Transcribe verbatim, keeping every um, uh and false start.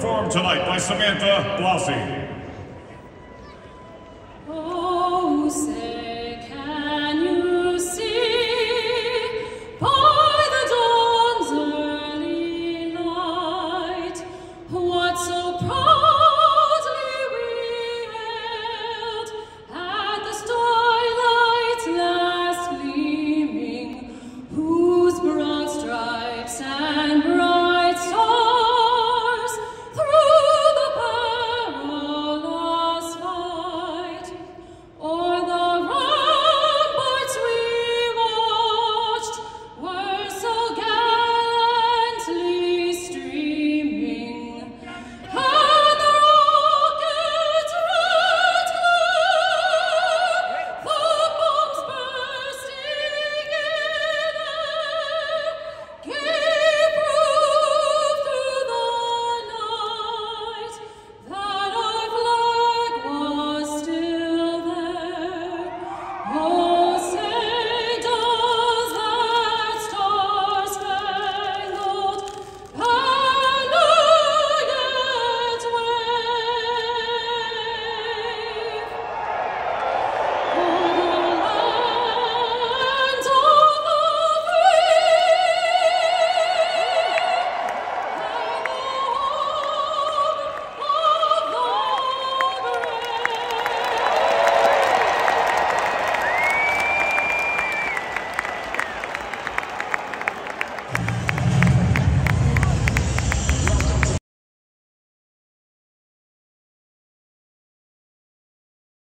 performed tonight by Samantha Blossey. Oh, say